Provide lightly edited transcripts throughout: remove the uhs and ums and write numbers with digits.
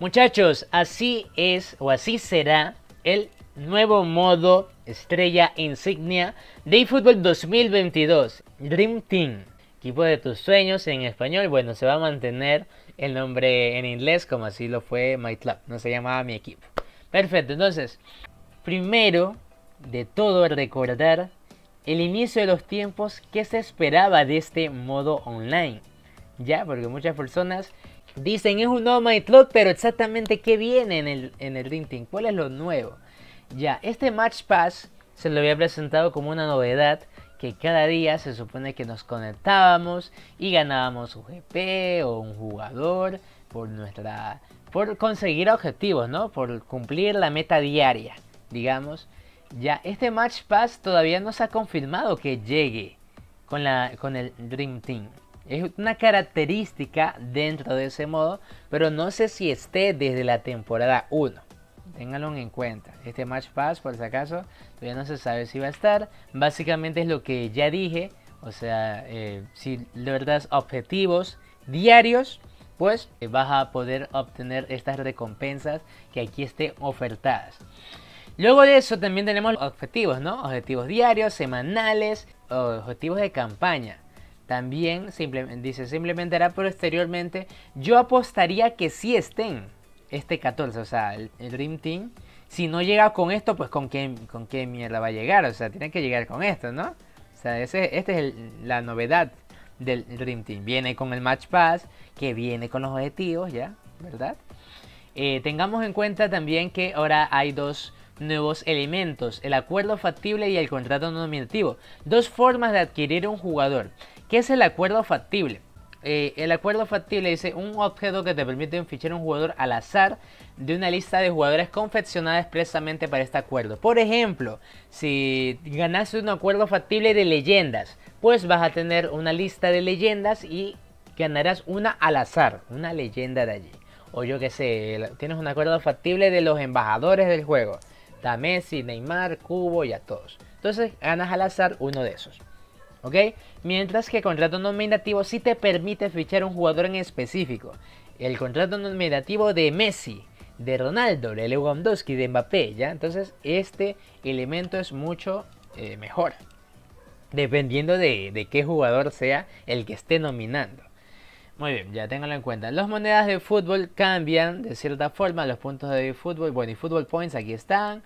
Muchachos, así es o así será el nuevo modo estrella insignia de eFootball 2022, Dream Team, equipo de tus sueños en español. Bueno, se va a mantener el nombre en inglés como así lo fue MyClub, no se llamaba mi equipo. Perfecto, entonces, primero de todo recordar el inicio de los tiempos que se esperaba de este modo online. Ya, porque muchas personas dicen es un nuevo MyClub, pero exactamente qué viene en el Dream Team, cuál es lo nuevo. Ya, este Match Pass se lo había presentado como una novedad, que cada día se supone que nos conectábamos y ganábamos un GP o un jugador por conseguir objetivos, ¿no? Por cumplir la meta diaria, digamos. Ya, este Match Pass todavía no se ha confirmado que llegue con el Dream Team. Es una característica dentro de ese modo, pero no sé si esté desde la temporada 1. Ténganlo en cuenta, este Match Pass por si acaso todavía no se sabe si va a estar. Básicamente es lo que ya dije, o sea, si logras objetivos diarios, pues vas a poder obtener estas recompensas que aquí estén ofertadas. Luego de eso también tenemos objetivos, ¿no? Objetivos diarios, semanales, objetivos de campaña. También se implementará posteriormente. Yo apostaría que sí estén este 14, o sea, el Dream Team, si no llega con esto, pues con qué mierda va a llegar. O sea, tiene que llegar con esto, ¿no? O sea, esta es la novedad del Dream Team. Viene con el Match Pass, que viene con los objetivos, ¿ya? ¿Verdad? Tengamos en cuenta también que ahora hay dos nuevos elementos: el acuerdo factible y el contrato nominativo. Dos formas de adquirir un jugador. ¿Qué es el acuerdo factible? El acuerdo factible dice un objeto que te permite fichar un jugador al azar de una lista de jugadores confeccionada expresamente para este acuerdo. Por ejemplo, si ganas un acuerdo factible de leyendas, pues vas a tener una lista de leyendas y ganarás una al azar, una leyenda de allí. O yo qué sé, tienes un acuerdo factible de los embajadores del juego, a Messi, Neymar, Kubo y a todos. Entonces ganas al azar uno de esos. ¿Ok? Mientras que el contrato nominativo sí te permite fichar un jugador en específico. El contrato nominativo de Messi, de Ronaldo, de Lewandowski, de Mbappé, ¿ya? Entonces este elemento es mucho mejor, dependiendo de qué jugador sea el que esté nominando. Muy bien, ya ténganlo en cuenta. Las monedas de fútbol cambian de cierta forma. Los puntos de fútbol, bueno, y fútbol points aquí están.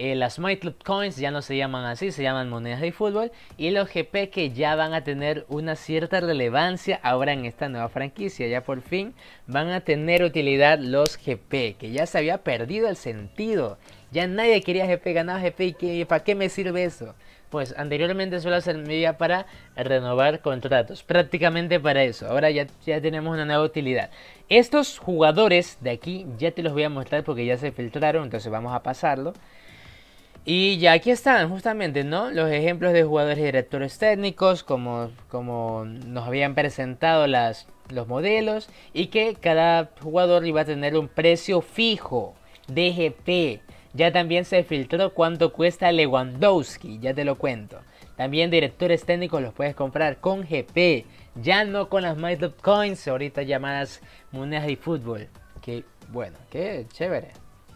Las MyClub Coins ya no se llaman así, se llaman monedas de fútbol. Y los GP que ya van a tener una cierta relevancia ahora en esta nueva franquicia. Ya por fin van a tener utilidad los GP, que ya se había perdido el sentido. Ya nadie quería GP, ganaba GP y ¿para qué me sirve eso? Pues anteriormente solo servía para renovar contratos, prácticamente para eso. Ahora ya tenemos una nueva utilidad. Estos jugadores de aquí ya te los voy a mostrar porque ya se filtraron, entonces vamos a pasarlo. Y ya aquí están justamente, ¿no? Los ejemplos de jugadores y directores técnicos, como nos habían presentado los modelos. Y que cada jugador iba a tener un precio fijo de GP. Ya también se filtró cuánto cuesta Lewandowski, ya te lo cuento. También directores técnicos los puedes comprar con GP, ya no con las MyClub Coins, ahorita llamadas monedas de fútbol. Que bueno, qué chévere.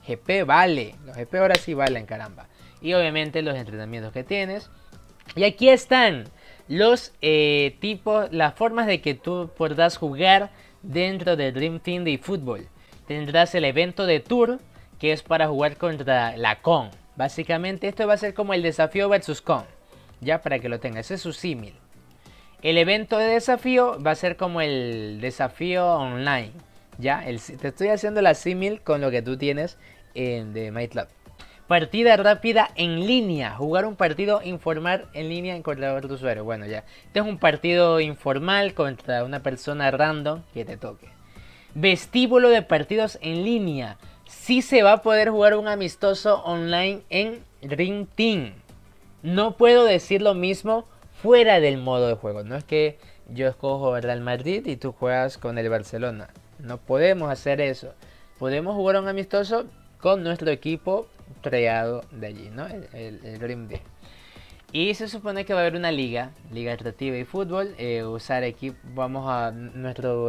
GP vale, los GP ahora sí valen, caramba. Y obviamente los entrenamientos que tienes. Y aquí están los tipos, las formas de que tú podrás jugar dentro del Dream Team de eFootball. Tendrás el evento de Tour, que es para jugar contra la Con. Básicamente esto va a ser como el desafío versus Con, ya para que lo tengas, ese es su símil. El evento de desafío va a ser como el desafío online. Ya, te estoy haciendo la símil con lo que tú tienes de MyClub. Partida rápida en línea. Jugar un partido informal en línea contra otro usuario. Bueno, ya. Este es un partido informal contra una persona random que te toque. Vestíbulo de partidos en línea. Sí se va a poder jugar un amistoso online en Dream Team. No puedo decir lo mismo fuera del modo de juego. No es que yo escojo el Real Madrid y tú juegas con el Barcelona. No podemos hacer eso. Podemos jugar un amistoso con nuestro equipo creado de allí, ¿no? El Dream Team. Y se supone que va a haber una liga atractiva y fútbol. Usar equipo, vamos a nuestro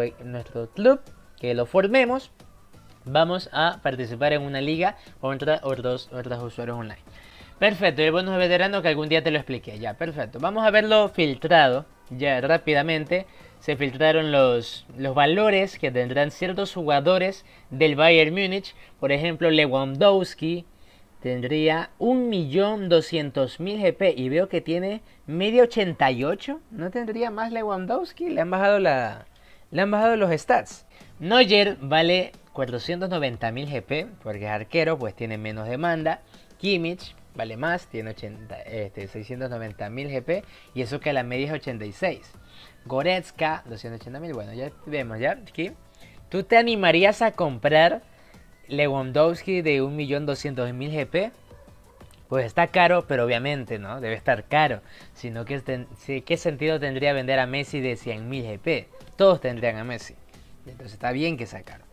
club, que lo formemos. vamos a participar en una liga contra otros usuarios online. Perfecto, el bonus de veterano que algún día te lo expliqué, ya, perfecto. Vamos a verlo filtrado, ya, rápidamente. Se filtraron los valores que tendrán ciertos jugadores del Bayern Múnich. Por ejemplo, Lewandowski tendría 1.200.000 GP y veo que tiene media 88. ¿No tendría más Lewandowski? Le han bajado los stats. Neuer vale 490.000 GP porque es arquero, pues tiene menos demanda. Kimmich vale más, tiene 690.000 GP y eso que la media es 86. Goretzka, 280.000, bueno, ya vemos, ya, aquí. ¿Tú te animarías a comprar Lewandowski de 1.200.000 GP? Pues está caro, pero obviamente, ¿no? Debe estar caro. Si no, ¿qué sentido tendría vender a Messi de 100.000 GP? Todos tendrían a Messi. Entonces está bien que sea caro.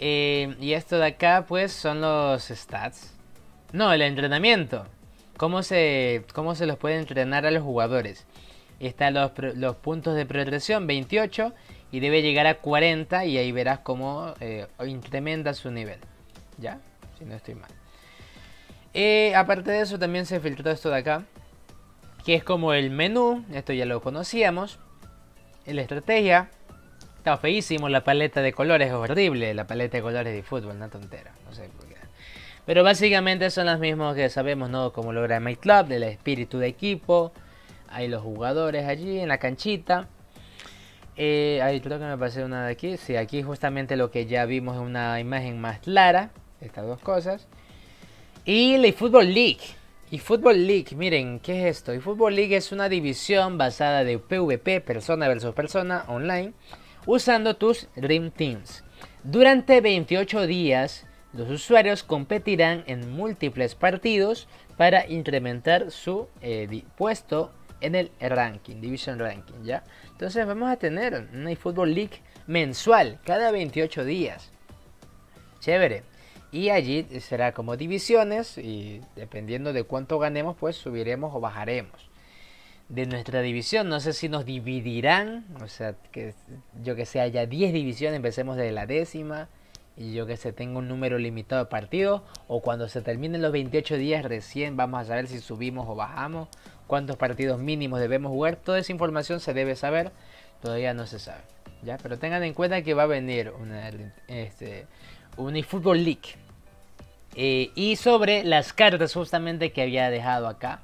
Y esto de acá, pues, son los stats. No, el entrenamiento. ¿Cómo se los puede entrenar a los jugadores? Están los puntos de progresión, 28, y debe llegar a 40, y ahí verás cómo incrementa su nivel. ¿Ya? Si no estoy mal. Aparte de eso, también se filtró esto de acá, que es como el menú, esto ya lo conocíamos. La estrategia, está feísimo, la paleta de colores es horrible, la paleta de colores de eFootball, una tontera, no sé por qué. Pero básicamente son los mismos que sabemos, ¿no? Como logra MyClub, del espíritu de equipo. Hay los jugadores allí en la canchita. Ahí creo que me pasé una de aquí. Sí, aquí justamente lo que ya vimos es una imagen más clara. Estas dos cosas. Y la eFootball League. eFootball League, miren, ¿qué es esto? eFootball League es una división basada de PvP, persona versus persona, online, usando tus Dream Teams. Durante 28 días, los usuarios competirán en múltiples partidos para incrementar su puesto en el ranking, Division Ranking, ¿ya? Entonces vamos a tener una eFootball League mensual, cada 28 días. Chévere. Y allí será como divisiones y dependiendo de cuánto ganemos, pues subiremos o bajaremos. De nuestra división, no sé si nos dividirán, o sea, que yo que sé, haya 10 divisiones, empecemos desde la décima. Y yo que sé, tengo un número limitado de partidos. O cuando se terminen los 28 días recién vamos a saber si subimos o bajamos. Cuántos partidos mínimos debemos jugar. Toda esa información se debe saber. Todavía no se sabe, ¿ya? Pero tengan en cuenta que va a venir una eFootball League. Y sobre las cartas justamente que había dejado acá.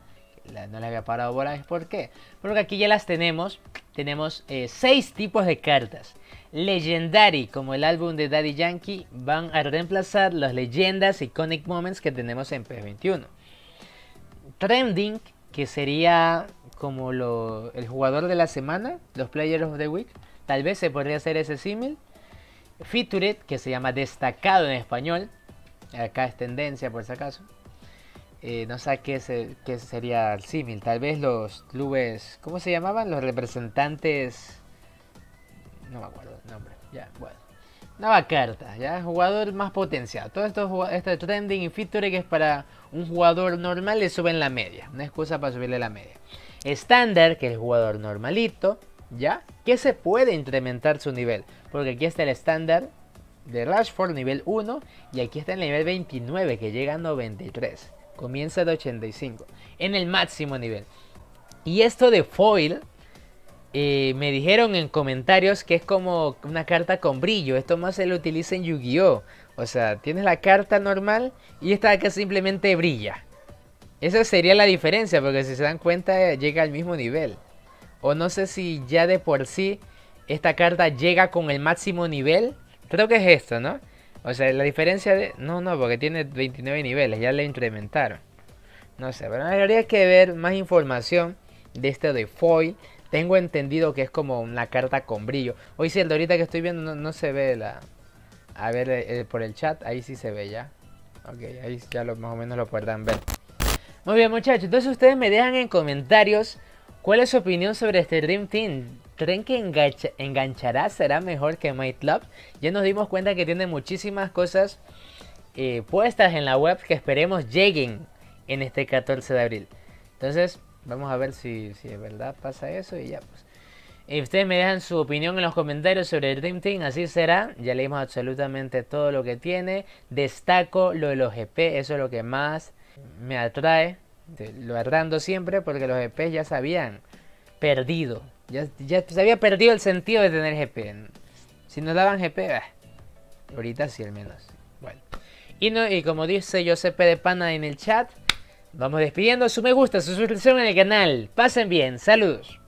No les había parado bolas. ¿Por qué? Porque aquí ya las tenemos. Tenemos 6 tipos de cartas. Legendary, como el álbum de Daddy Yankee, van a reemplazar las leyendas Iconic Moments que tenemos en PS21. Trending, que sería como el jugador de la semana, los Players of the Week. Tal vez se podría hacer ese símil. Featured, que se llama destacado en español. Acá es tendencia por si acaso. No sé qué sería el símil. Tal vez los clubes, ¿cómo se llamaban? Los representantes... No me acuerdo el nombre, ya, bueno. Nueva carta, ya, jugador más potenciado. Todo esto, este trending y feature que es para un jugador normal, le suben la media. Una excusa para subirle la media. Estándar, que es el jugador normalito, ya, que se puede incrementar su nivel. Porque aquí está el estándar de Rashford, nivel 1. Y aquí está el nivel 29, que llega a 93. Comienza de 85, en el máximo nivel. Y esto de foil... me dijeron en comentarios que es como una carta con brillo. Esto más se lo utiliza en Yu-Gi-Oh. O sea, tienes la carta normal y esta que simplemente brilla. Esa sería la diferencia, porque si se dan cuenta llega al mismo nivel. O no sé si ya de por sí esta carta llega con el máximo nivel. Creo que es esto, ¿no? O sea, la diferencia de... No, porque tiene 29 niveles, ya le incrementaron. No sé, pero habría que ver más información de esto de foil. Tengo entendido que es como una carta con brillo. Hoy cierto, ahorita que estoy viendo no se ve la... A ver, por el chat, ahí sí se ve ya. Ok, ahí ya más o menos lo podrán ver. Muy bien, muchachos. Entonces ustedes me dejan en comentarios cuál es su opinión sobre este Dream Team. ¿Creen que enganchará? ¿Será mejor que MyClub? Ya nos dimos cuenta que tiene muchísimas cosas puestas en la web que esperemos lleguen en este 14 de abril. Entonces... Vamos a ver si de verdad pasa eso y ya pues. Y ustedes me dejan su opinión en los comentarios sobre el Dream Team, así será. Ya leímos absolutamente todo lo que tiene. Destaco lo de los GP, eso es lo que más me atrae. Lo errando siempre porque los GP ya se habían perdido. Ya se había perdido el sentido de tener GP. Si no daban GP, ahorita sí al menos. Bueno. Y como dice Josep de Pana en el chat, vamos despidiendo. Su me gusta, su suscripción en el canal. Pasen bien, saludos.